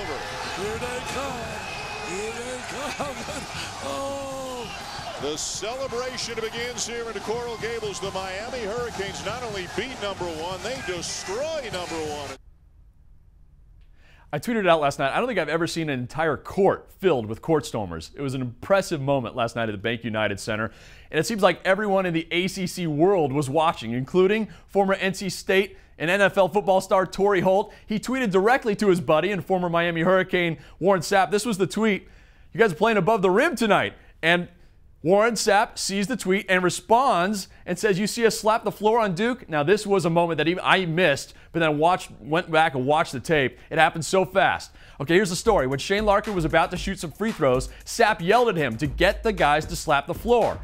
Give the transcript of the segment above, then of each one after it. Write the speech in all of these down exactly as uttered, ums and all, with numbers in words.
over. Here they come. Here they come. Oh. The celebration begins here in Coral Gables. The Miami Hurricanes not only beat number one, they destroy number one. I tweeted it out last night. I don't think I've ever seen an entire court filled with court stormers. It was an impressive moment last night at the Bank United Center, and it seems like everyone in the A C C world was watching, including former N C State and N F L football star Torrey Holt. He tweeted directly to his buddy and former Miami Hurricane Warren Sapp. This was the tweet: "You guys are playing above the rim tonight." And Warren Sapp sees the tweet and responds and says, "You see us slap the floor on Duke?" Now, this was a moment that even I missed, but then watched, went back and watched the tape. It happened so fast. Okay, here's the story. When Shane Larkin was about to shoot some free throws, Sapp yelled at him to get the guys to slap the floor.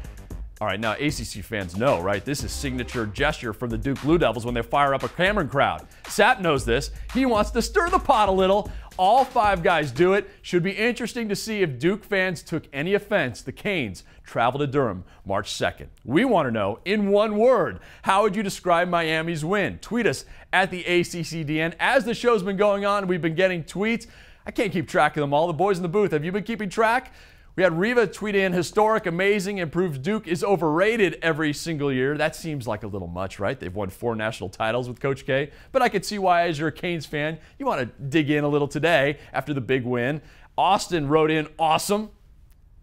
All right, now A C C fans know, right? This is signature gesture from the Duke Blue Devils when they fire up a Cameron crowd. Sapp knows this. He wants to stir the pot a little. All five guys do it. Should be interesting to see if Duke fans took any offense. The Canes travel to Durham March second. We want to know, in one word, how would you describe Miami's win? Tweet us at the A C C D N. As the show's been going on, we've been getting tweets. I can't keep track of them all. The boys in the booth, have you been keeping track? We had Reva tweet in, "Historic, amazing, and proves Duke is overrated every single year." That seems like a little much, right? They've won four national titles with Coach K. But I could see why, as you're a Canes fan, you want to dig in a little today after the big win. Austin wrote in, "Awesome."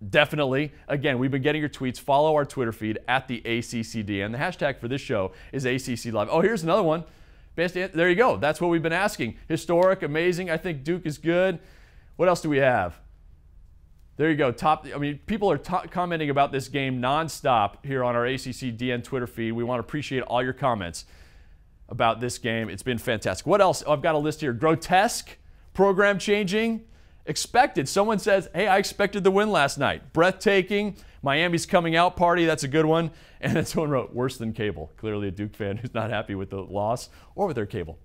Definitely. Again, we've been getting your tweets. Follow our Twitter feed at the A C C D N. The hashtag for this show is A C C Live. Oh, here's another one. There you go. That's what we've been asking. Historic, amazing. I think Duke is good. What else do we have? There you go. Top. I mean, people are commenting about this game nonstop here on our A C C D N Twitter feed. We want to appreciate all your comments about this game. It's been fantastic. What else? Oh, I've got a list here. Grotesque, program changing, expected. Someone says, "Hey, I expected the win last night." Breathtaking. Miami's coming out party. That's a good one. And then someone wrote, "Worse than cable." Clearly a Duke fan who's not happy with the loss or with their cable.